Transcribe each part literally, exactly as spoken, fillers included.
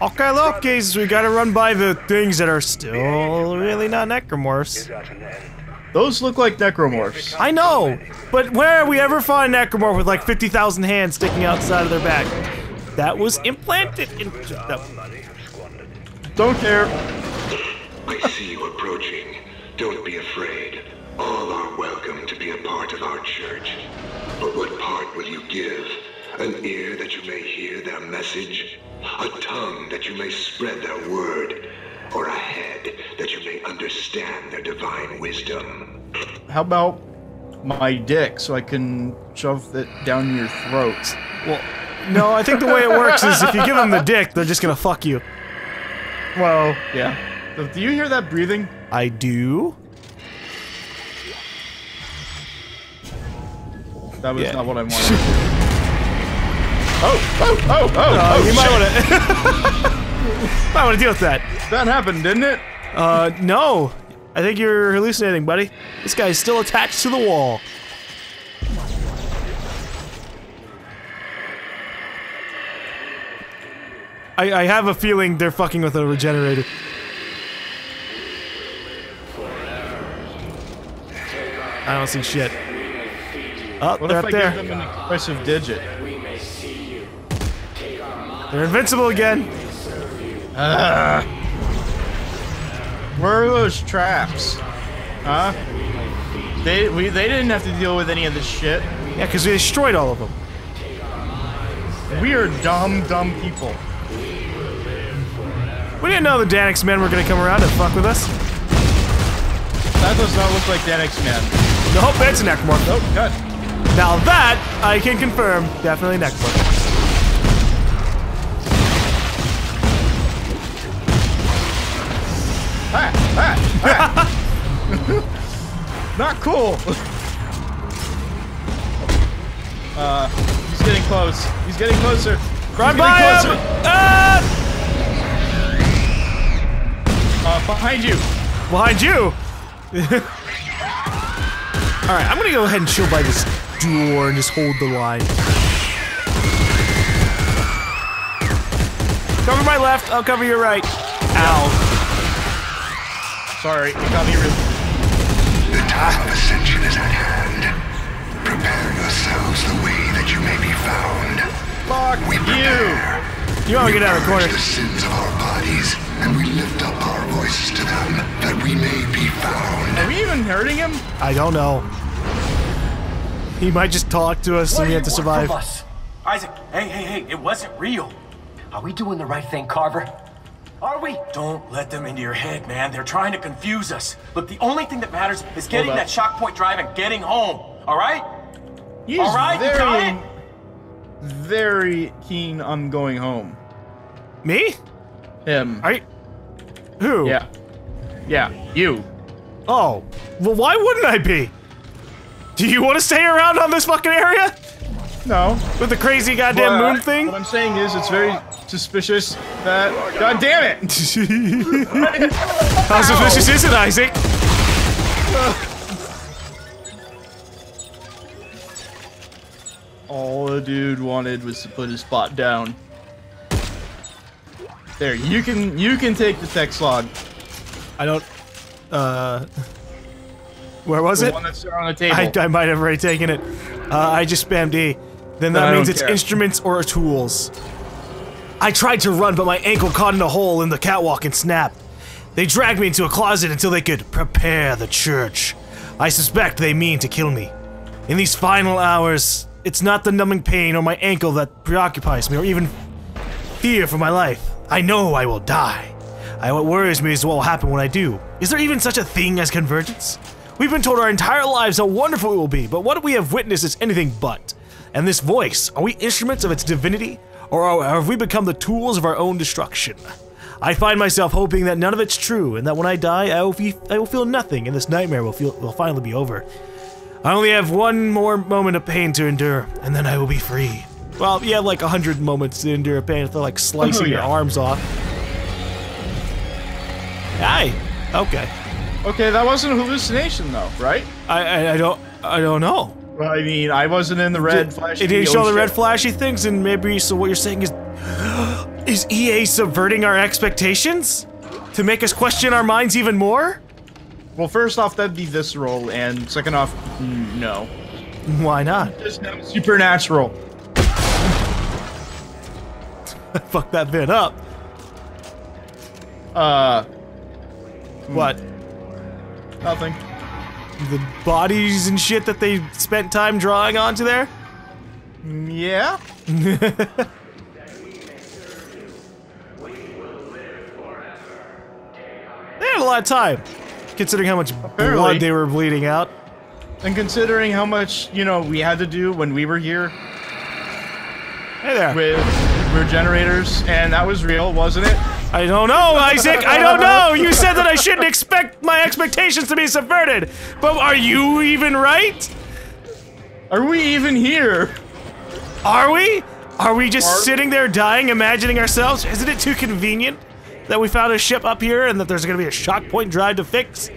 Okay, look, cases, we gotta run by the things that are still really not necromorphs. Those look like necromorphs. I know, but where have we ever found a necromorph with like fifty thousand hands sticking outside of their back? That was implanted in- no. Don't care. I see you approaching. Don't be afraid. All are welcome to be a part of our church. But what part will you give? An ear that you may hear their message? A tongue that you may spread their word? Or a head that you may understand their divine wisdom? How about my dick so I can shove it down your throats? Well, no, I think the way it works is if you give them the dick, they're just gonna fuck you. Well, yeah. Do you hear that breathing? I do. That was yeah. not what I wanted. oh, oh, oh, oh, uh, oh, you shit. might wanna- might wanna deal with that. That happened, didn't it? Uh, no. I think you're hallucinating, buddy. This guy's still attached to the wall. I- I have a feeling they're fucking with a regenerator. I don't see shit. Oh, what they're if up I there. Give them an expressive digit? They're invincible again. Uh, where are those traps? Huh? They we they didn't have to deal with any of this shit. Yeah, because we destroyed all of them. We are dumb, dumb people. We didn't know the Daniks men were gonna come around and fuck with us. That does not look like Daniks men. Nope, that's a necromorph. Nope, cut. Now that, I can confirm, definitely necromorph. Ah, ah, ah. Not cool. uh, he's getting close. He's getting closer. Grab by closer. him! Ah! Uh, behind you. Behind you? Alright, I'm gonna go ahead and chill by this door and just hold the line. Cover my left, I'll cover your right. Ow. Sorry, it got me really. The time of ascension is at hand. Prepare yourselves the way that you may be found. Fuck we you! You wanna get out of the corner. We purge the sins of our bodies, and we lift up our voices to them, that we may be found. Are we even hurting him? I don't know. He might just talk to us, what and we have to survive. Us? Isaac, hey, hey, hey, it wasn't real. Are we doing the right thing, Carver? Are we? Don't let them into your head, man. They're trying to confuse us. Look, the only thing that matters is getting that shock point drive and getting home. All right? He's all right, very, you got it? Very keen on going home. Me? Him. Are you? Who? Yeah. Yeah, you. Oh. Well, why wouldn't I be? Do you want to stay around on this fucking area? No. With the crazy goddamn but, moon thing? What I'm saying is, it's very suspicious that... God damn it! How suspicious is it, Isaac? All the dude wanted was to put his spot down. There, you can you can take the text log. I don't. Uh, where was the it? One that's on the table. I, I might have already taken it. Uh, I just spammed E. Then that no, means it's care. instruments or tools. I tried to run, but my ankle caught in a hole in the catwalk and snapped. They dragged me into a closet until they could prepare the church. I suspect they mean to kill me. In these final hours, it's not the numbing pain or my ankle that preoccupies me, or even fear for my life. I know I will die. I, what worries me is what will happen when I do. Is there even such a thing as convergence? We've been told our entire lives how wonderful it will be, but what we have witnessed is anything but. And this voice, are we instruments of its divinity? Or, are, or have we become the tools of our own destruction? I find myself hoping that none of it's true, and that when I die, I will, be, I will feel nothing, and this nightmare will, feel, will finally be over. I only have one more moment of pain to endure, and then I will be free. Well, you have like a hundred moments to endure pain if they're like slicing oh, yeah. your arms off. Aye. Okay. Okay, that wasn't a hallucination though, right? I, I I don't I don't know. Well, I mean, I wasn't in the red did, flashy. Did you show the red flashy things? And maybe so what you're saying is Is E A subverting our expectations? To make us question our minds even more? Well, first off, that'd be visceral, and second off, no. Why not? There's no supernatural. I fucked that bit up. Uh... What? Nothing. The bodies and shit that they spent time drawing onto there? Yeah. They had a lot of time, considering how much Apparently. blood they were bleeding out. And considering how much, you know, we had to do when we were here. Hey there. With regenerators, and that was real, wasn't it? I don't know, Isaac! I don't know! You said that I shouldn't expect my expectations to be subverted! But are you even right? Are we even here? Are we? Are we just are sitting there dying, imagining ourselves? Isn't it too convenient that we found a ship up here and that there's gonna be a shock point drive to fix?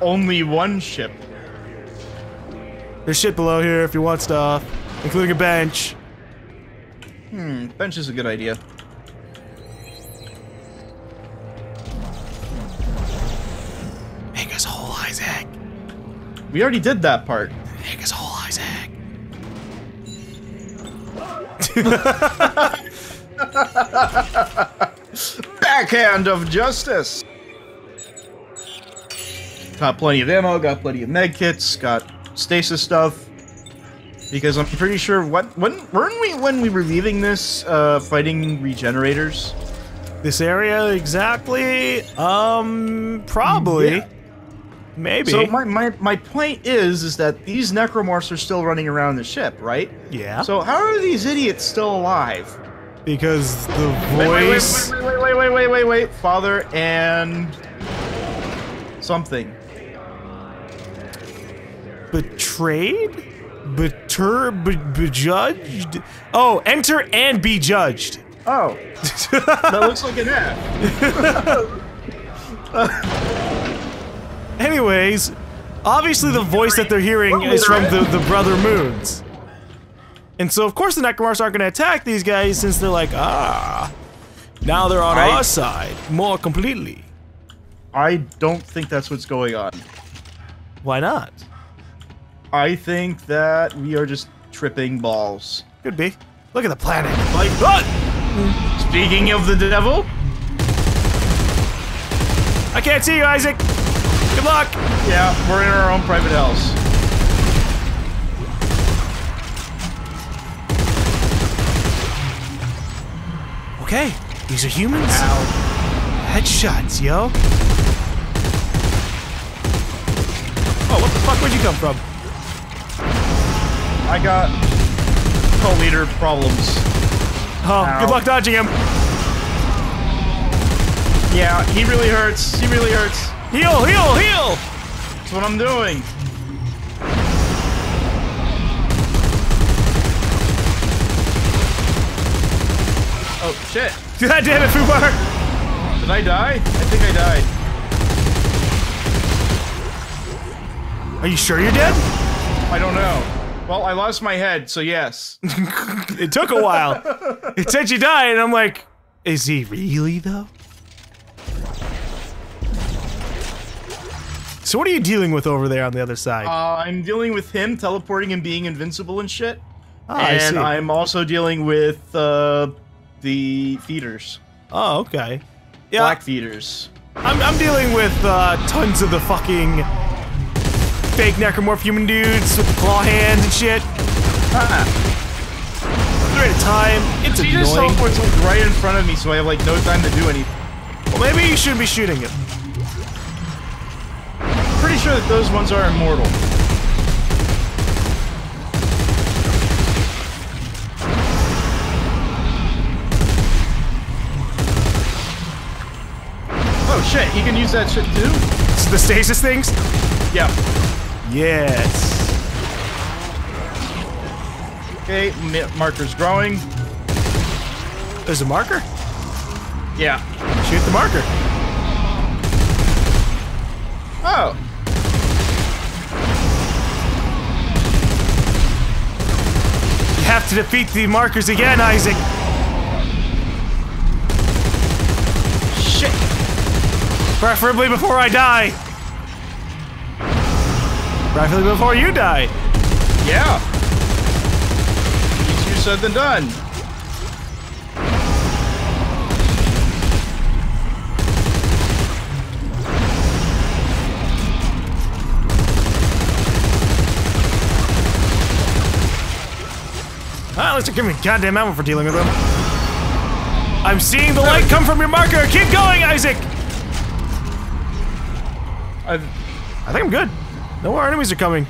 Only one ship. There's shit below here if you want stuff, including a bench. Hmm, bench is a good idea. Make us whole, Isaac. We already did that part. Make us whole, Isaac. Backhand of justice. Got plenty of ammo, got plenty of med kits, got stasis stuff. Because I'm pretty sure what when weren't we when we were leaving this uh, fighting regenerators? This area exactly? Um, probably. Yeah. Maybe. So my, my my point is is that these necromorphs are still running around the ship, right? Yeah. So how are these idiots still alive? Because the voice. Wait wait wait wait wait wait wait wait, wait, wait. Father and something. Betrayed? Beter be, bejudged? Oh, enter and be judged. Oh. That looks like an F. Anyways, obviously the voice that they're hearing is from the, the Brother Moons. And so of course the necromorphs aren't gonna attack these guys since they're like, ah, now they're on I, our side more completely. I don't think that's what's going on. Why not? I think that we are just tripping balls. Could be. Look at the planet. Like, oh! Speaking of the devil. I can't see you, Isaac. Good luck. Yeah, we're in our own private house. Okay, these are humans. Ow. Headshots, yo. Oh, what the fuck? Where'd you come from? I got co-leader problems. Oh, Ow. Good luck dodging him. Yeah, he really hurts. He really hurts. Heal, heal, heal! That's what I'm doing. Oh, shit. God damn it, FUBAR! Did I die? I think I died. Are you sure you're dead? I don't know. Well, I lost my head, so yes. It took a while. It said you died, and I'm like, is he really, though? So what are you dealing with over there on the other side? Uh, I'm dealing with him teleporting and being invincible and shit. Oh, and I see. I'm also dealing with uh, the feeders. Oh, okay. Yeah. Black feeders. I'm, I'm dealing with uh, tons of the fucking fake necromorph human dudes with claw hands and shit. Uh-uh. Three at a time. It's annoying. He just teleports right in front of me, so I have like no time to do anything. Well, maybe you should be shooting him. I'm pretty sure that those ones are immortal. Oh shit! You can use that shit too. So the stasis things. Yeah. Yes. Okay, marker's growing. There's a marker? Yeah. Shoot the marker. Oh. You have to defeat the markers again, Isaac. Preferably before I die. Preferably before you die. Yeah. Easier said than done. Ah, at least they're giving me a goddamn ammo for dealing with them. I'm seeing the light come from your marker! Keep going, Isaac! I've... I think I'm good. No more enemies are coming.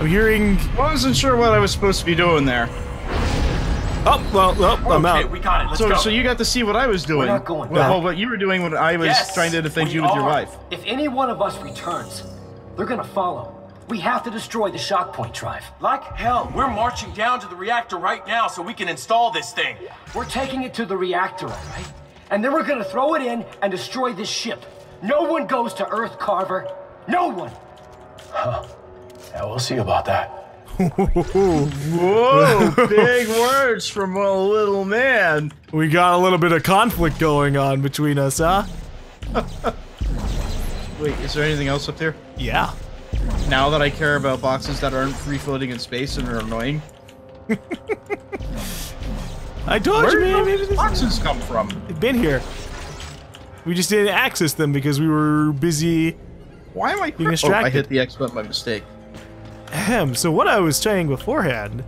I'm hearing... Well, I wasn't sure what I was supposed to be doing there. Oh, well, oh, I'm okay, out. We got it. Let's so, go. So you got to see what I was doing. We're not going well, well, what you were doing when I was yes, trying to defend you with are. your life. If any one of us returns, they're gonna follow. We have to destroy the shock point drive. Like hell, we're marching down to the reactor right now so we can install this thing. We're taking it to the reactor, all right? And then we're gonna throw it in and destroy this ship. No one goes to Earth, Carver. No one. Huh. Yeah, we'll see about that. Whoa, big words from a little man. We got a little bit of conflict going on between us, huh? Wait, is there anything else up there? Yeah. Now that I care about boxes that aren't free-floating in space and are annoying. I told you, man. Where did those boxes come from? They've been here. We just didn't access them because we were busy. Why am I being distracted? Oh, I hit the X button by mistake. Ahem, so what I was saying beforehand.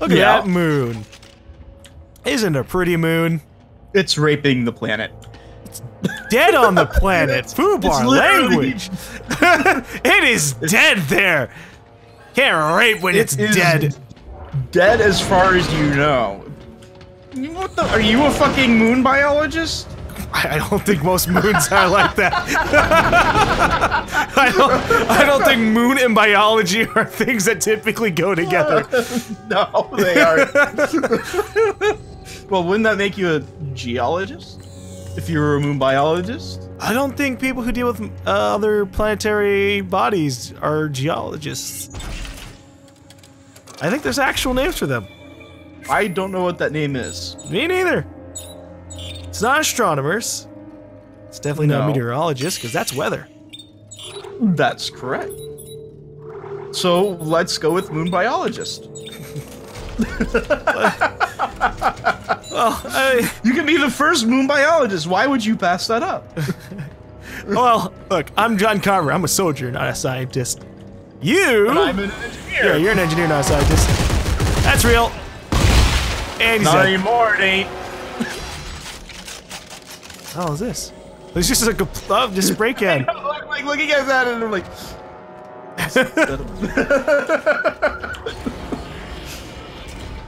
Look at yeah. that moon. Isn't a pretty moon? It's raping the planet. Dead on the planet. FUBAR language. It is dead there. Can't rape when it it's dead. Dead as far as you know. What the? Are you a fucking moon biologist? I don't think most moons are like that. I don't. I don't think moon and biology are things that typically go together. No, they aren't. Well, wouldn't that make you a geologist? If you were a moon biologist? I don't think people who deal with uh, other planetary bodies are geologists. I think there's actual names for them. I don't know what that name is. Me neither. It's not astronomers. It's definitely no. not meteorologists, because that's weather. That's correct. So let's go with moon biologist. Well, I, you can be the first moon biologist. Why would you pass that up? Well, look, I'm John Carver. I'm a soldier, not a scientist. You? And I'm an engineer. Yeah, you're an engineer, not a scientist. That's real. And not anymore, it ain't. What the hell is this? It's just like a club, just spray can. Know, like, like looking at that, and I'm like.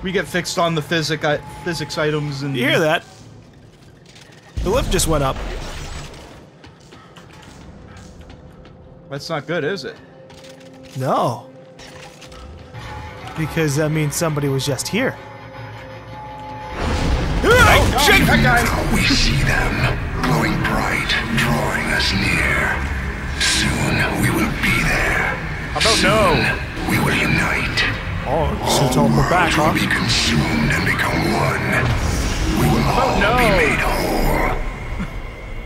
We get fixed on the physic I physics items and- You hear that? The lift just went up. That's not good, is it? No. Because that means somebody was just here. Oh, oh, shit, that guy. We see them, glowing bright, drawing us near. Soon we will be there. How about Soon no? we will unite. Oh, since all we're back, huh? All worlds will be consumed and become one. We will all no. be made whole.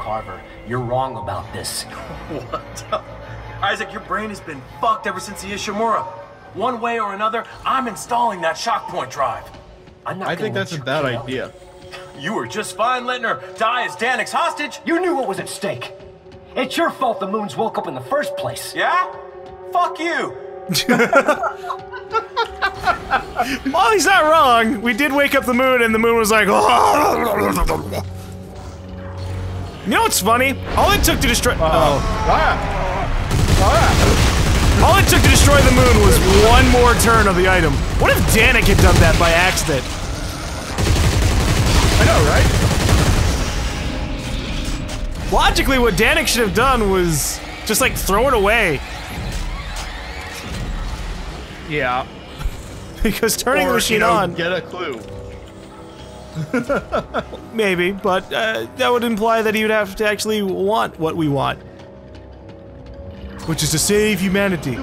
Carver, you're wrong about this. What? Isaac, your brain has been fucked ever since the Ishimura. One way or another, I'm installing that shock point drive. I'm not I think that's a bad idea. You were just fine letting her die as Daniks hostage. You knew what was at stake. It's your fault the moons woke up in the first place. Yeah? Fuck you. Well, he's not wrong. We did wake up the moon, and the moon was like. You know what's funny? All it took to destroy. Uh, oh. Ah, ah. All it took to destroy the moon was one more turn of the item. What if Danik had done that by accident? I know, right? Logically, what Danik should have done was just like throw it away. Yeah. Because turning or, the machine you know, on. Get a clue. Maybe, but uh, that would imply that he would have to actually want what we want, which is to save humanity.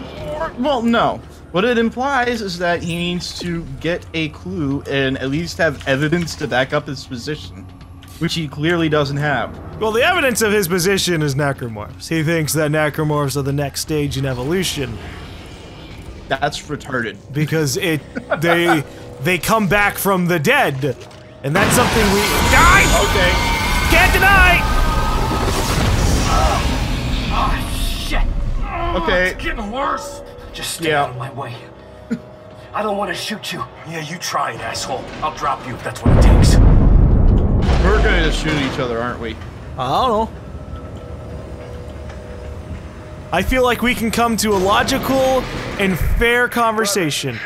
Well, no. What it implies is that he needs to get a clue and at least have evidence to back up his position. which he clearly doesn't have. Well, the evidence of his position is necromorphs. He thinks that necromorphs are the next stage in evolution. That's retarded. Because it, they, they come back from the dead. And that's something we— die! Okay. Can't deny! Oh, oh shit. Oh, okay. It's getting worse. Just stay yeah. out of my way. I don't want to shoot you. Yeah, you try it, asshole. I'll drop you if that's what it takes. We're gonna just shoot each other, aren't we? I don't know. I feel like we can come to a logical and fair conversation.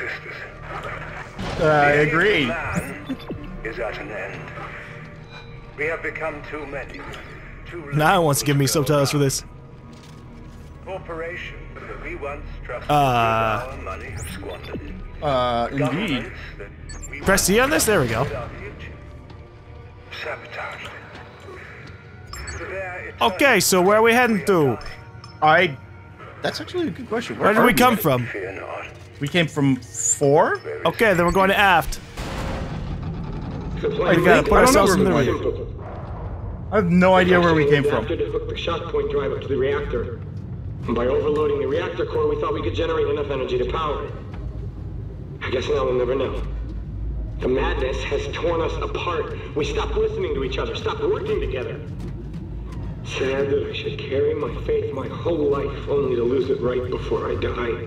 Uh, I agree. Is at an end. We have become too many. Too now I want to give me subtitles for this. Corporations that we once trusted uh, with our money have squandered it. Uh, indeed. Press C on this? There we go. Okay, so where are we heading to? I... That's actually a good question. Where, where did we come we? from? We came from four? Okay, then we're going to aft. I, we gotta put ourselves in the rear. I have no idea where we came from. The shot point drive up to the reactor. And by overloading the reactor core, we thought we could generate enough energy to power it. I guess now we'll never know. The madness has torn us apart. We stopped listening to each other, stopped working together. Sad that I should carry my faith my whole life, only to lose it right before I die.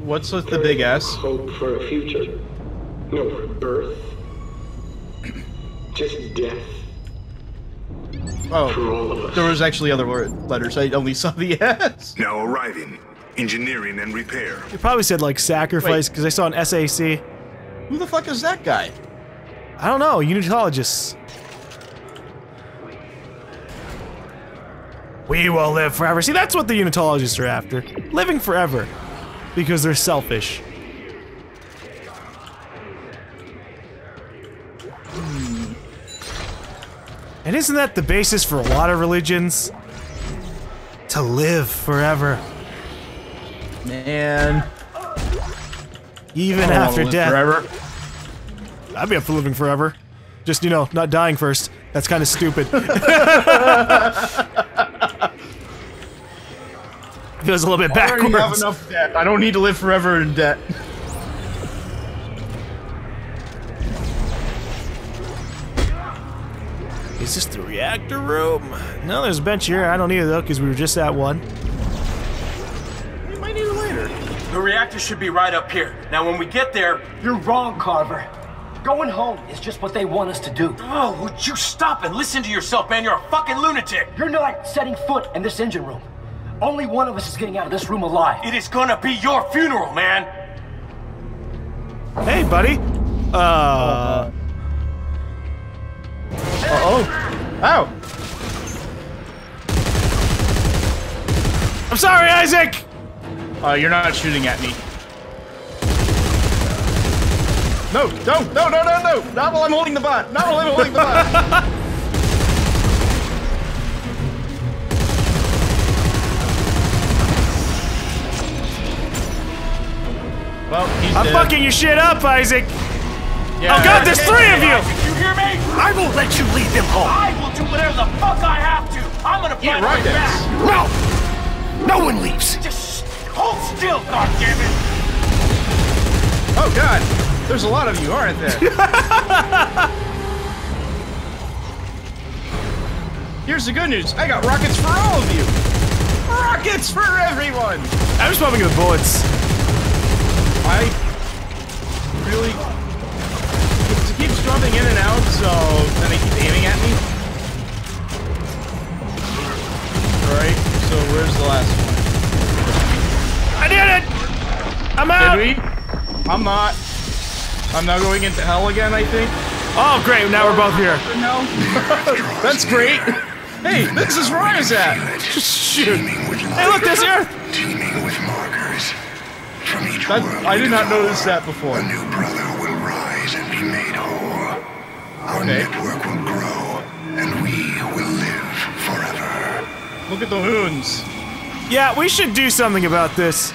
What's with the big S? Hope for a future. No rebirth. Just death. Oh, for all of us. There was actually other word letters. I only saw the S. Now arriving. Engineering and repair. You probably said like sacrifice because I saw an S A C. Who the fuck is that guy? I don't know. Unitologists. We will live forever. See, that's what the Unitologists are after. Living forever. Because they're selfish. Hmm. And isn't that the basis for a lot of religions? To live forever. Man. Even after death. Forever. I'd be up for living forever. Just, you know, not dying first. That's kind of stupid. Feels a little bit backwards. I already have enough debt. I don't need to live forever in debt. Is this the reactor room? No, there's a bench here. I don't need it though, because we were just at one. We might need it later. The reactor should be right up here. Now, when we get there, you're wrong, Carver. Going home is just what they want us to do. Oh, would you stop and listen to yourself, man? You're a fucking lunatic. You're not setting foot in this engine room. Only one of us is getting out of this room alive. It is gonna be your funeral, man! Hey, buddy! Uh... Uh-oh. Ow! I'm sorry, Isaac! Uh, you're not shooting at me. No, no, no, no, no, no! Not while I'm holding the bot! Not while I'm holding the bot! Well, I'm dead. Fucking your shit up, Isaac! Yeah, oh god, there's three of you! Isaac, you hear me? I will let you lead them home! I will do whatever the fuck I have to! I'm gonna find yeah, right my back! No! No one leaves! Just hold still, goddammit! Oh god, there's a lot of you, aren't there? Here's the good news, I got rockets for all of you! Rockets for everyone! I'm just bumping with bullets. I really... It keeps jumping in and out, so then they keep aiming at me. Alright, so where's the last one? I did it! I'm out! Did we? I'm not. I'm now going into hell again, I think. Oh, great, now we're both here. No. That's great. Hey, this is where I was at. Shoot. Hey, look, there's Earth! Teaming with markers. That, I did not notice that before. A new brother will rise and be made whole. Our okay. network will grow, and we will live forever. Look at the hoons. Yeah, we should do something about this.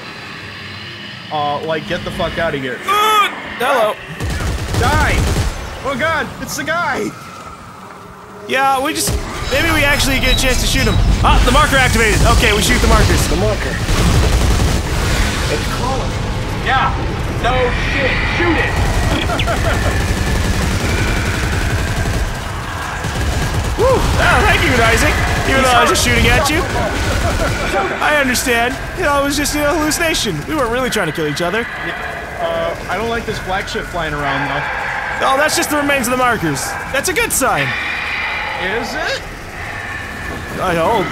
Uh, like, get the fuck out of here. Uh, hello. Die. Oh god, it's the guy! Yeah, we just... Maybe we actually get a chance to shoot him. Ah, the marker activated. Okay, we shoot the markers. The marker. It's crawling. Yeah. No shit. Shoot it. Woo. Oh, thank you, Isaac. Even though I was just shooting at you. I understand. You know, it was just, you know, hallucination. We weren't really trying to kill each other. Yeah. Uh, I don't like this black shit flying around, though. Oh, that's just the remains of the markers. That's a good sign. Is it? I hope.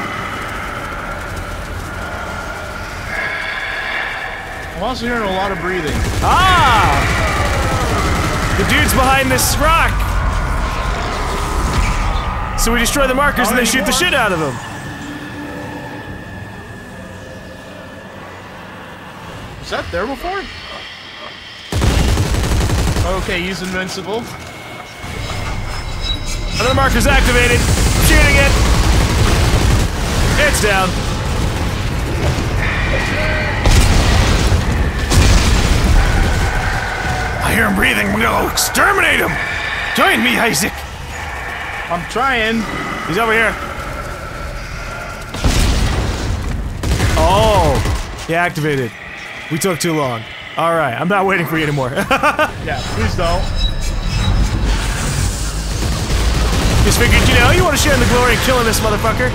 I'm also hearing a lot of breathing. Ah! The dude's behind this rock! So we destroy the markers and they shoot the shit out of them. Was that there before? Okay, he's invincible. Another marker's activated. Shooting it. It's down. I hear him breathing. We're gonna exterminate him. Join me, Isaac. I'm trying. He's over here. Oh, he activated. We took too long. All right, I'm not waiting for you anymore. Yeah, please don't. Just figured, you know, you want to share in the glory of killing this motherfucker.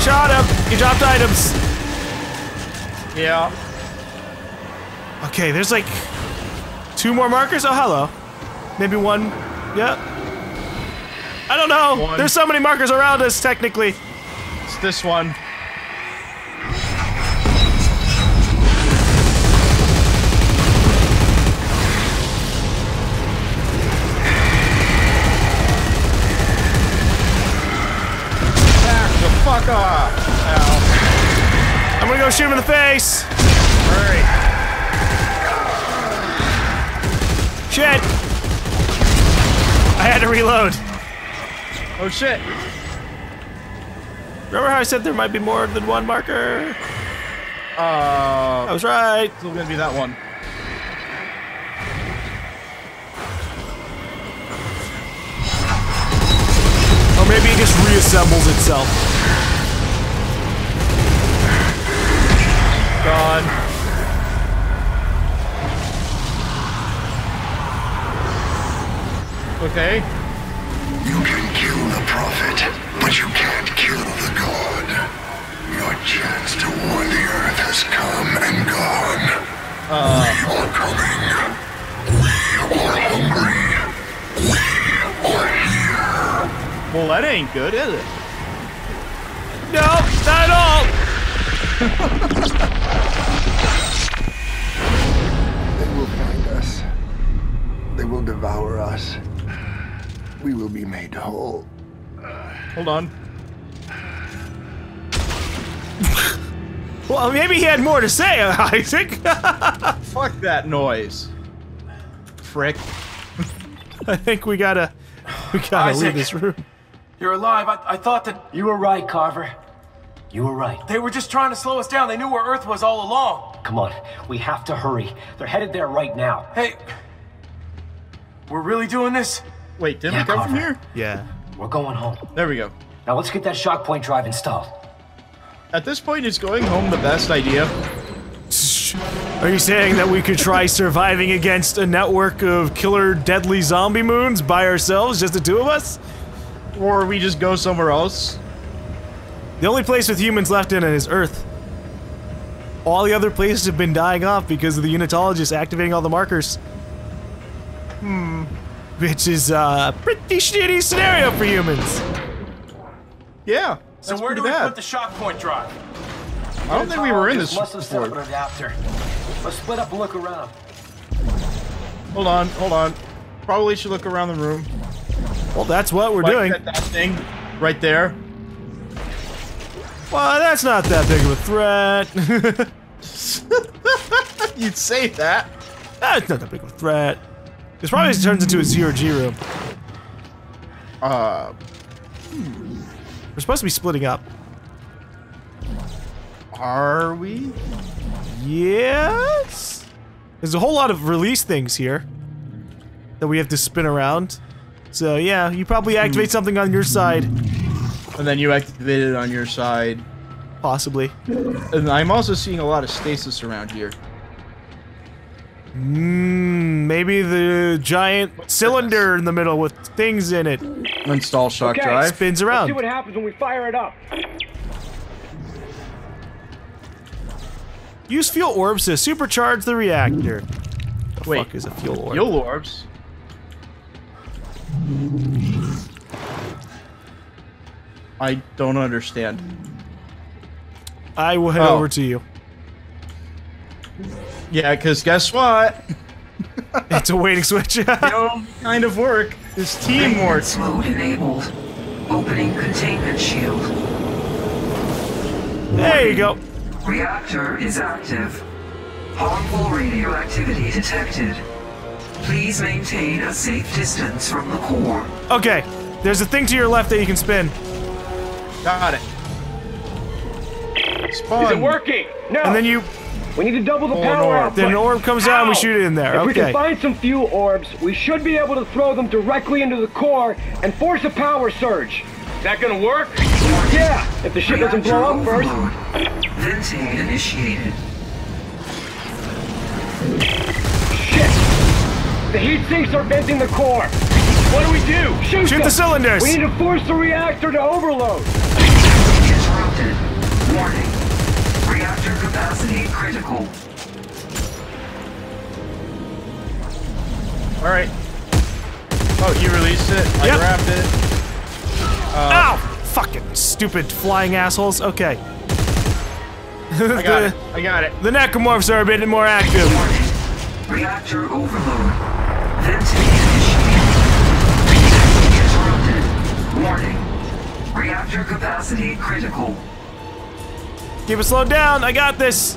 Shot him! You dropped items. Yeah. Okay, there's like two more markers? Oh, hello. Maybe one. Yeah. I don't know. One. There's so many markers around us, technically. It's this one. Fuck off! Ow. I'm gonna go shoot him in the face! Hurry! Shit! I had to reload. Oh shit! Remember how I said there might be more than one marker? Uh... I was right! It's gonna be that one. Or maybe it just reassembles itself. God. Okay. You can kill the prophet, but you can't kill the god. Your chance to warn the earth has come and gone. Uh. We are coming. We are hungry. We are here. Well, that ain't good, is it? No, not at all. They will find us. They will devour us. We will be made whole. Hold on. Well, maybe he had more to say, Isaac. Fuck that noise. Frick. I think we gotta... We gotta Isaac, leave this room. You're alive. I, I thought that... You were right, Carver. You were right. They were just trying to slow us down. They knew where Earth was all along. Come on, we have to hurry. They're headed there right now. Hey, we're really doing this? Wait, didn't yeah, we come Carver. from here? Yeah. We're going home. There we go. Now let's get that shock point drive installed. At this point, is going home the best idea? Are you saying that we could try surviving against a network of killer, deadly zombie moons by ourselves, just the two of us? Or we just go somewhere else? The only place with humans left in it is Earth. All the other places have been dying off because of the Unitologists activating all the markers. Hmm. Which is a pretty shitty scenario for humans. Yeah. So where do we put the shock point drive? I don't think we were in this before. Let's split up and look around. Hold on, hold on. Probably should look around the room. Well, that's what we're doing. That thing right there. Well, that's not that big of a threat. You'd say that. That's not that big of a threat. This probably just turns into a zero G room. Uh. Hmm. We're supposed to be splitting up. Are we? Yes? There's a whole lot of release things here that we have to spin around. So yeah, you probably activate something on your side. And then you activate it on your side. Possibly. And I'm also seeing a lot of stasis around here. Mmm, maybe the giant What's cylinder this? in the middle with things in it. Install shock okay. drive. Spins around. Let's see what happens when we fire it up. Use fuel orbs to supercharge the reactor. The Wait, fuck is a fuel orb? Fuel orbs? I don't understand. I will head oh. over to you. Yeah, because guess what? It's a waiting switch. You know, kind of work. This teamwork. Mode enabled. Opening containment shield. There you go. Reactor is active. Harmful radioactivity detected. Please maintain a safe distance from the core. Okay, there's a thing to your left that you can spin. Got it. Spawn. Is it working? No. And then you... We need to double the oh, power output. Then an orb comes Ow. out and we shoot it in there. If okay. we can find some fuel orbs, we should be able to throw them directly into the core and force a power surge. Is that gonna work? Yeah, if the ship doesn't blow up first. Venting initiated. Shit! The heat sinks are venting the core. What do we do? Shoot, Shoot the cylinders! We need to force the reactor to overload. Interrupted. Warning. Reactor capacity critical. All right. Oh, you released it. Yep. I grabbed it. Uh, Ow! Fucking stupid flying assholes. Okay. I got it. I got it. The necromorphs are a bit more active. Reactor overload. Venting initiated. Interrupted. Warning. Reactor capacity critical. Keep it slowed down. I got this.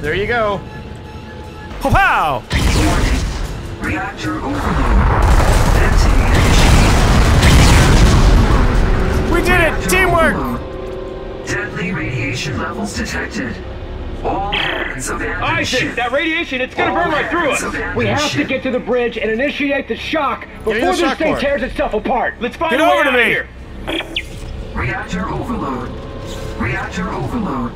There you go. Pow! Warning. Reactor overload. We did it! Teamwork! Deadly radiation levels detected. All hands abandon Isaac, ship. that radiation, it's gonna All burn right through us! We have ship. to get to the bridge and initiate the shock before the this shock thing board. tears itself apart. Let's find get a way over to me. Here. Reactor overload. Reactor overload.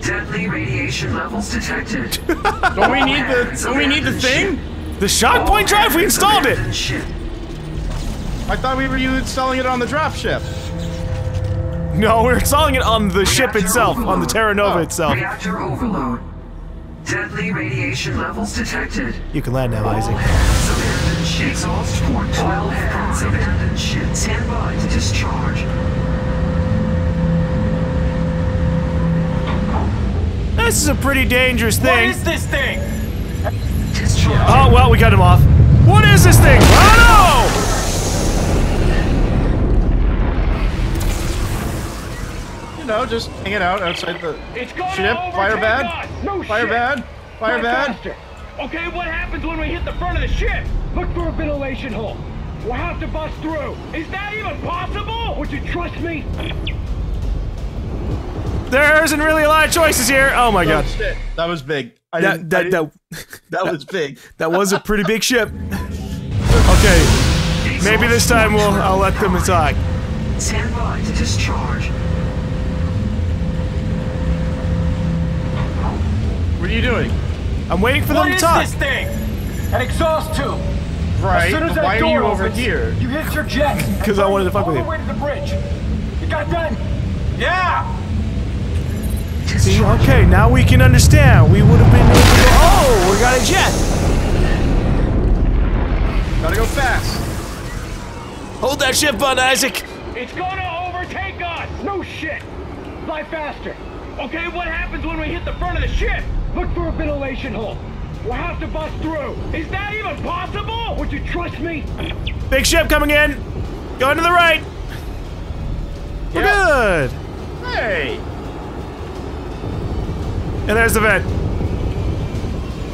Deadly radiation levels detected. Don't we need the Don't we need the thing? Ship. The shock All point drive? We installed it! Ship. I thought we were you installing it on the dropship. No, we're installing it on the Reactor ship itself, overload. on the Terra Nova oh. itself. Reactor overload. Deadly radiation levels detected. You can land now, All Isaac. Ship. Exhaust port. All hands abandoned ship. Stand by to discharge. This is a pretty dangerous thing. What is this thing? Discharge. Oh, well, we cut him off. What is this thing? Oh, no! No, just hanging out outside the it's ship. Fire bad. No fire shit. bad. Fire Not bad. Faster. Okay, what happens when we hit the front of the ship? Look for a ventilation hole. We'll have to bust through. Is that even possible? Would you trust me? There isn't really a lot of choices here. Oh my god. Oh, shit. That was big. I that that I that, that was big. That was a pretty big ship. Okay, maybe this time we'll I'll let them attack. Stand by to discharge. What are you doing? I'm waiting for what them to talk. What is this thing? An exhaust tube. Right. As soon as that Why door are you over opens, here? You hit your jet. Because I wanted to fuck with you. All the way to the bridge. It got done. Yeah. See, okay, now we can understand. We would have been. Able to go, oh, we got a jet. Gotta go fast. Hold that ship on, Isaac. It's gonna overtake us. No shit. Fly faster. Okay, what happens when we hit the front of the ship? Look for a ventilation hole. We'll have to bust through. Is that even possible? Would you trust me? Big ship coming in. Going to the right. Yep. We're good. Hey. And there's the vent.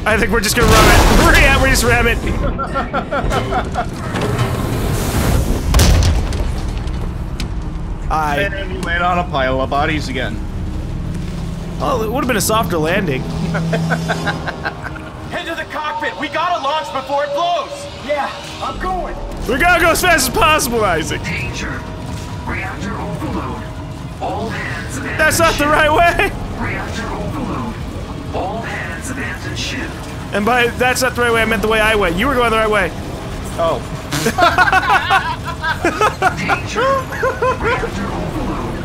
I think we're just gonna ram it. Yeah, we just ram it. Hi. And then we land on a pile of bodies again. Oh, it would have been a softer landing. Head to the cockpit. We gotta launch before it blows. Yeah, I'm going. We gotta go as fast as possible, Isaac. Danger. Reactor overload. All hands abandon. That's not ship. The right way. Reactor overload. All hands abandon ship. And by that's not the right way, I meant the way I went. You were going the right way. Oh. Danger. Reactor overload.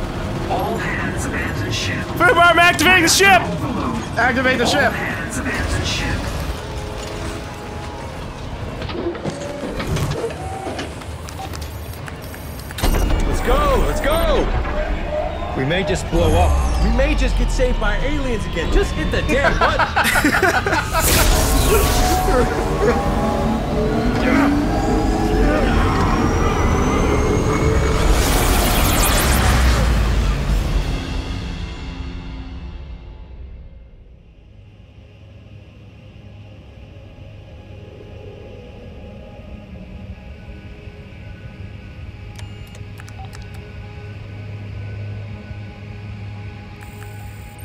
All hands abandon ship. FUBAR, I'm activating the ship. Overload. Activate the all ship. Hands abandon ship. Go, let's go! We may just blow up. We may just get saved by aliens again. Just hit the damn button!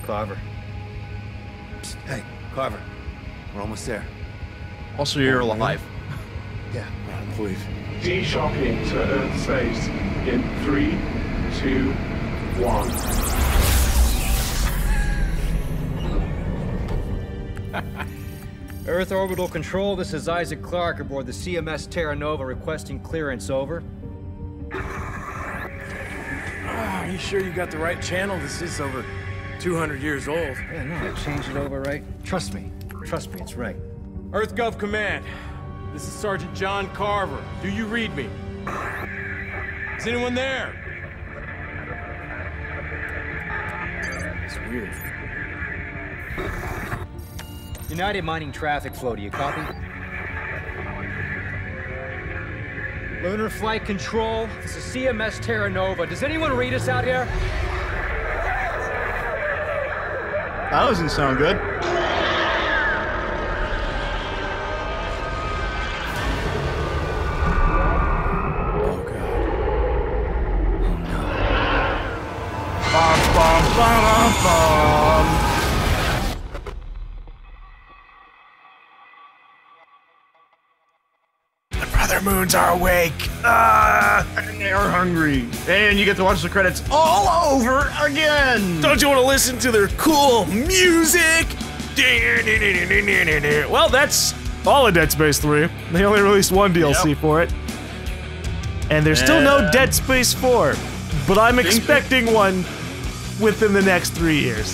Carver. Psst, hey, Carver. We're almost there. Also, you're alive. Yeah, I don't believe. De-shocking to Earth space in three, two, one. Earth Orbital Control, this is Isaac Clarke aboard the C M S Terra Nova requesting clearance, over. Oh, are you sure you got the right channel? This is over. two hundred years old. Yeah, no, I changed it over, right? Trust me. Trust me, it's right. EarthGov Command. This is Sergeant John Carver. Do you read me? Is anyone there? It's weird. United Mining Traffic Flow, do you copy? Lunar Flight Control, this is C M S Terra Nova. Does anyone read us out here? That doesn't sound good. Oh god. Oh no. Bum, bum, bum, bum, bum. The Brother Moons are awake. Uh, and they are hungry. And you get to watch the credits all over again! Don't you want to listen to their cool music? Well, that's all of Dead Space three. They only released one D L C yep. for it. And there's still no Dead Space four. But I'm expecting one within the next three years.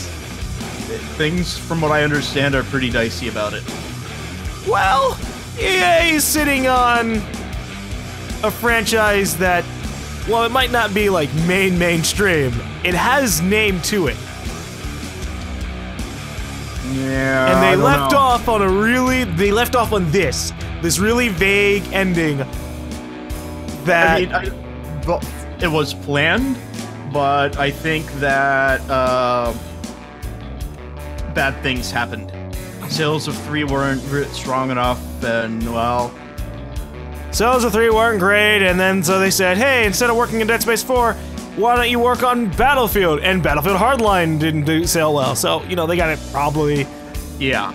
Things, from what I understand, are pretty dicey about it. Well, E A's sitting on a franchise that, well, it might not be like main mainstream. It has name to it. Yeah. And they I don't left know. off on a really, they left off on this, this really vague ending. That I mean, I, well, it was planned, but I think that uh, bad things happened. Sales of three weren't strong enough, and well. Sales of three weren't great, and then so they said, hey, instead of working in Dead Space four, why don't you work on Battlefield? And Battlefield Hardline didn't do sell well, so, you know, they gotta probably... Yeah.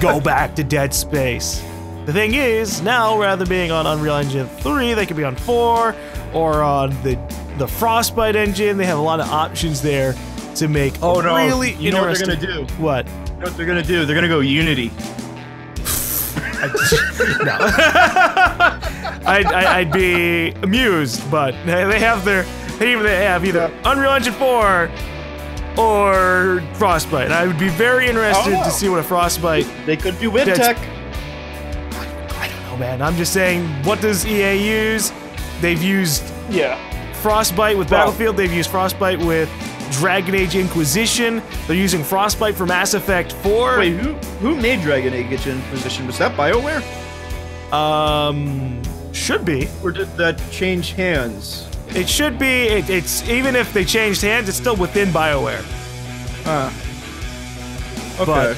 go back to Dead Space. The thing is, now, rather than being on Unreal Engine three, they could be on four, or on the the Frostbite engine. They have a lot of options there to make oh, no. really you interesting... know what they're gonna do? What? You know what they're gonna do? They're gonna go Unity. No. I'd, I'd be amused, but they have their, they have either Unreal Engine four or Frostbite. I would be very interested oh. to see what a Frostbite. They could do with tech. I don't know, man. I'm just saying, what does E A use? They've used yeah Frostbite with Battlefield. They've used Frostbite with Dragon Age Inquisition. They're using Frostbite for Mass Effect four. Wait, who who made Dragon Age Inquisition? Was that BioWare? Um, should be. Or did that change hands? It should be. It, it's even if they changed hands, it's still within BioWare. Uh. Okay. But,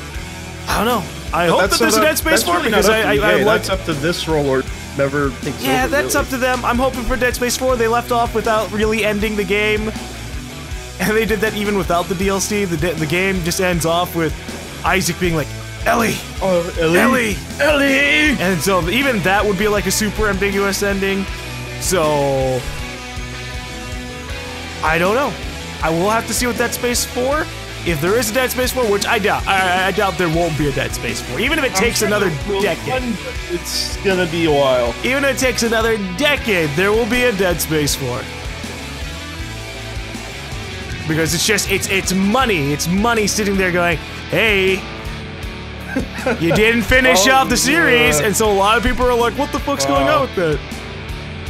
I don't know. I but hope that there's a Dead Space four because I, I, I like that's up to Visceral or never takes over. Yeah, that's really up to them. I'm hoping for Dead Space four. They left off without really ending the game. And they did that even without the D L C. The, the game just ends off with Isaac being like, Ellie! Oh, Ellie! Ellie! Ellie! And so even that would be like a super ambiguous ending. So... I don't know. I will have to see what Dead Space four... If there is a Dead Space four, which I doubt, I, I doubt there won't be a Dead Space four. Even if it takes sure another decade. One, it's gonna be a while. Even if it takes another decade, there will be a Dead Space four. Because it's just, it's it's money. It's money sitting there going, hey, you didn't finish off oh, the series. Yeah. And so a lot of people are like, what the fuck's wow. going on with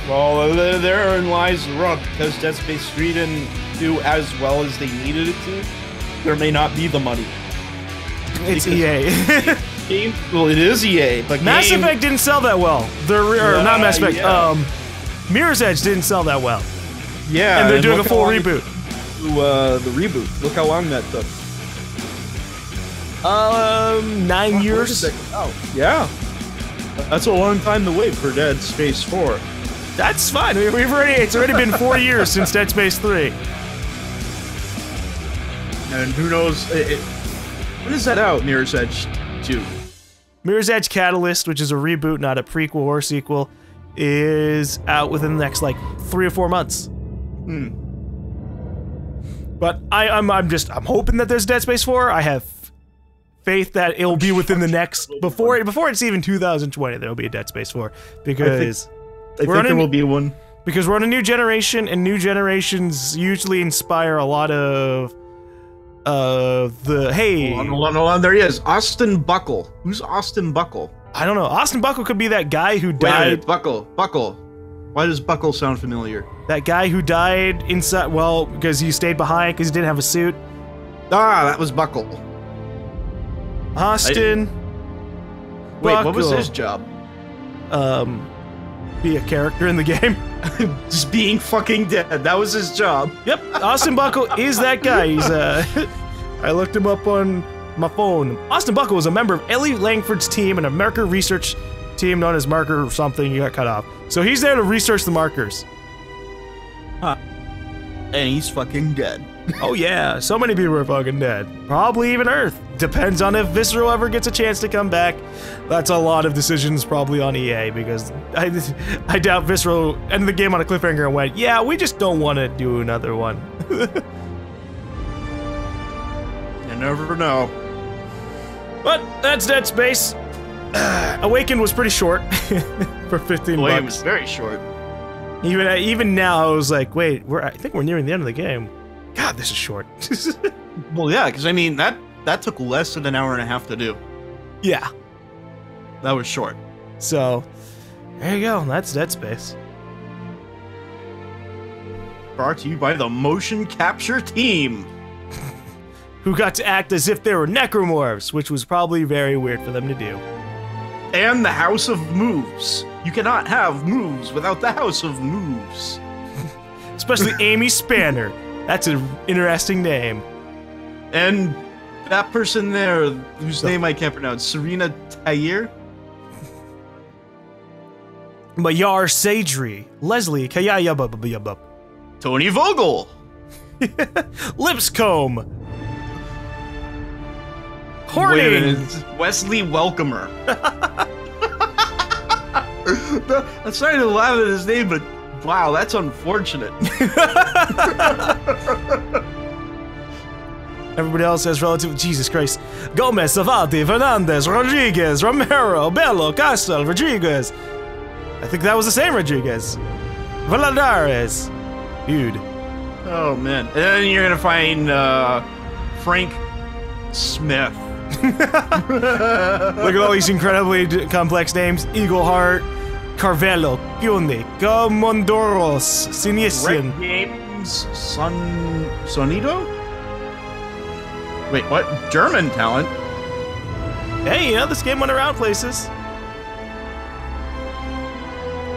that? Well, therein lies the rub, because Dead Space three didn't do as well as they needed it to. There may not be the money. It's because E A. Game, well, it is E A, but Mass game, Effect didn't sell that well. The or yeah, not Mass Effect. Yeah. Um, Mirror's Edge didn't sell that well. Yeah, and they're and doing a full reboot. It, uh, the reboot. Look how long that took. Um, nine oh, years. Oh, yeah. That's a long time to wait for Dead Space four. That's fine. We've already. It's already been four years since Dead Space three. And who knows, it, it, when is that out, Mirror's Edge two? Mirror's Edge Catalyst, which is a reboot, not a prequel or sequel, is out within the next, like, three or four months. Hmm. But I, I'm, I'm just, I'm hoping that there's Dead Space four. I have faith that it'll be within the next, before before it's even two thousand twenty, there'll be a Dead Space four. Because I think, I think on, there will be one. Because we're on a new generation, and new generations usually inspire a lot of... Uh, the hey, hold on, hold on, hold on, there he is, Austin Buckle. Who's Austin Buckle? I don't know. Austin Buckle could be that guy who died. Wait, Buckle, Buckle. Why does Buckle sound familiar? That guy who died inside. Well, because he stayed behind because he didn't have a suit. Ah, that was Buckle. Austin. Wait, Buckle. What was his job? Um, be a character in the game. Just being fucking dead. That was his job. Yep. Austin Buckle is that guy. He's uh I looked him up on my phone. Austin Buckle was a member of Ellie Langford's team and a Marker research team known as Marker or something. You got cut off. So he's there to research the markers. Huh. And he's fucking dead. Oh yeah, so many people are fucking dead. Probably even Earth. Depends on if Visceral ever gets a chance to come back. That's a lot of decisions probably on E A, because I, I doubt Visceral ended the game on a cliffhanger and went, yeah, we just don't want to do another one. You never know. But that's Dead Space. Awakened was pretty short for fifteen bucks. Well, it was very short. Even, even now, I was like, wait, we're, I think we're nearing the end of the game. God, this is short. Well, yeah, because I mean that that took less than an hour and a half to do. Yeah, that was short. So there you go. That's Dead Space. Brought to you by the motion capture team, who got to act as if they were necromorphs, which was probably very weird for them to do. And the House of Moves. You cannot have moves without the House of Moves. Especially Amy Spanner. That's an interesting name. And that person there, whose so. name I can't pronounce, Serena Tayir? Mayar Sadri, Leslie Kayayababababab, Tony Vogel, Lipscomb, Hornings, Wesley Welcomer. I'm sorry to laugh at his name, but wow, that's unfortunate. Everybody else has relative... Jesus Christ. Gomez, Savati, Fernandez, Rodriguez, Romero, Bello, Castro, Rodriguez. I think that was the same Rodriguez. Valadares. Dude. Oh, man. And then you're going to find uh, Frank Smith. Look at all these incredibly complex names. Eagle Heart. Carvello, Pione, Comondoros, Sinisian. Red Games, Son... Sonido? Wait, what? German talent? Hey, you know, this game went around places.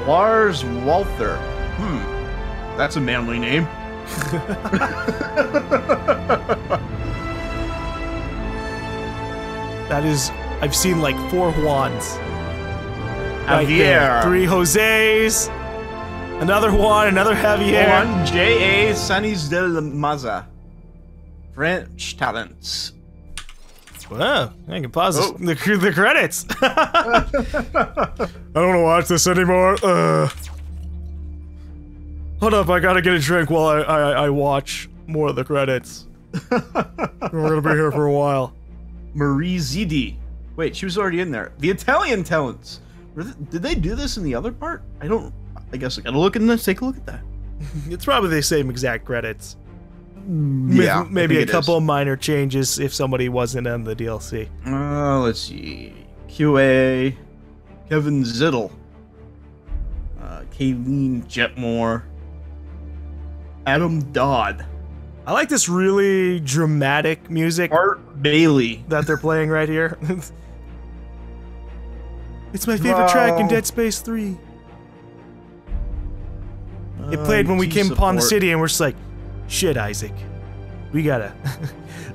Lars Walther. Hmm. That's a manly name. That is... I've seen, like, four Juans. Javier. Right, three Jose's. Another one, another Javier. One J A. Sanis de la Maza. French talents. Wow, I can pause oh. the, the credits. I don't want to watch this anymore. Uh. Hold up, I gotta get a drink while I, I, I watch more of the credits. We're gonna be here for a while. Marie Zidi. Wait, she was already in there. The Italian talents. Did they do this in the other part? I don't... I guess I gotta look in this, take a look at that. It's probably the same exact credits. Yeah, maybe, maybe a couple is. minor changes if somebody wasn't on the D L C. Uh, let's see. Q A. Kevin Zittle. Uh, Kayleen Jetmore. Adam Dodd. I like this really dramatic music. Art Bailey. That they're playing right here. It's my favorite wow. track in Dead Space three. Uh, it played when we came support. upon the city and we're just like, shit, Isaac, we gotta,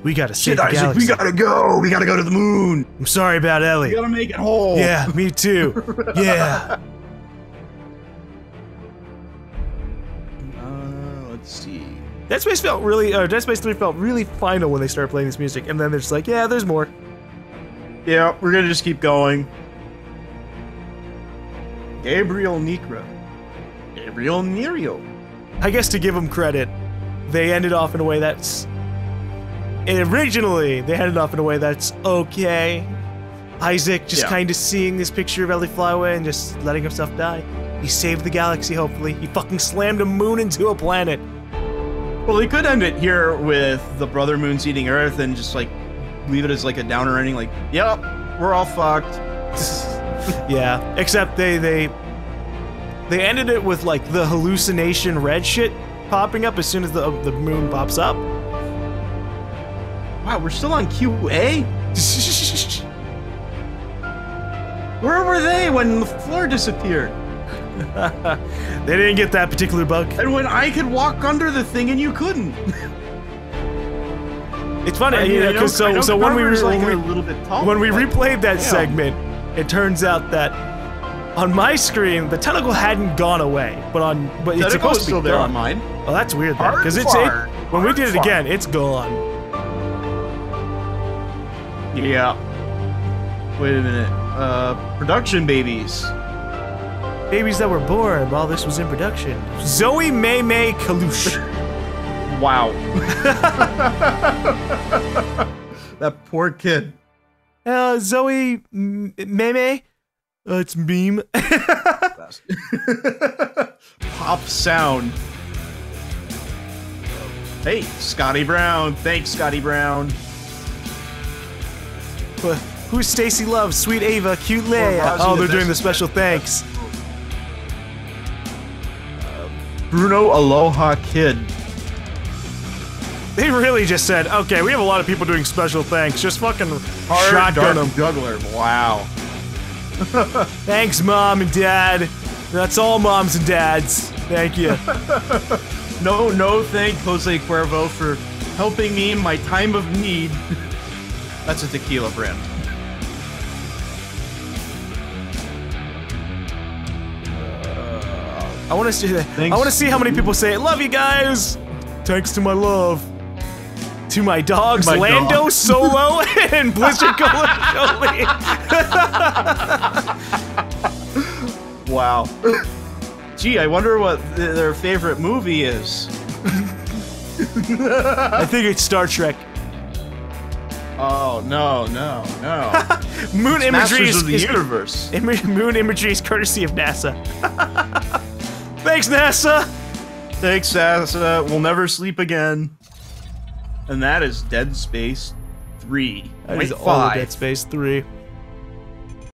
we gotta save the galaxy. We gotta go. We gotta go to the moon. I'm sorry about Ellie. We gotta make it whole. Yeah, me too. Yeah. Uh, let's see. Dead Space felt really, uh, Dead Space three felt really final when they started playing this music, and then they're just like, yeah, there's more. Yeah, we're gonna just keep going. Gabriel Necro. Gabriel Nerio. I guess to give him credit. They ended off in a way that's... Originally, they ended off in a way that's okay. Isaac just yeah. kind of seeing this picture of Ellie fly away and just letting himself die. He saved the galaxy, hopefully. He fucking slammed a moon into a planet. Well, he could end it here with the brother moons eating Earth and just, like, leave it as, like, a downer ending. Like, yep, we're all fucked. Yeah, except they, they... They ended it with, like, the hallucination red shit popping up as soon as the, uh, the moon pops up. Wow, we're still on Q A? Where were they when the floor disappeared? They didn't get that particular bug. And when I could walk under the thing and you couldn't. It's funny, I mean, you know, because so, so when we, like when, a little bit tall, when we like, replayed that damn. segment, it turns out that on my screen, the tentacle hadn't gone away, but on but it's supposed to be still there on mine. Oh, that's weird though, because it's it, when we did it again, it's gone. Yeah. Wait a minute. Uh, production babies. Babies that were born while this was in production. Zoe May May Kalush. Wow. That poor kid. Uh, Zoe M May May. Uh, it's meme. Pop sound. Hey, Scotty Brown. Thanks, Scotty Brown. Well, who's Stacy Love? Sweet Ava. Cute Leia. Oh, they're doing the special thanks. Uh, Bruno Aloha Kid. They really just said, okay, we have a lot of people doing special thanks. Just fucking Hard shotgun them. Juggler. Wow. Thanks, Mom and Dad. That's all moms and dads. Thank you. no, no thank Jose Cuervo for helping me in my time of need. That's a tequila brand. Uh, I want to see that. Thanks. I want to see how many people say, love you guys. Thanks to my love. To my dogs, my Lando dog. Solo and Blizzard Cola Jolie. Wow. Gee, I wonder what th their favorite movie is. I think it's Star Trek. Oh no, no, no. Moon imagery is, the is, universe. Im moon imagery is courtesy of NASA. Thanks, NASA. Thanks, NASA. We'll never sleep again. And that is Dead Space three. That is all Dead Space three.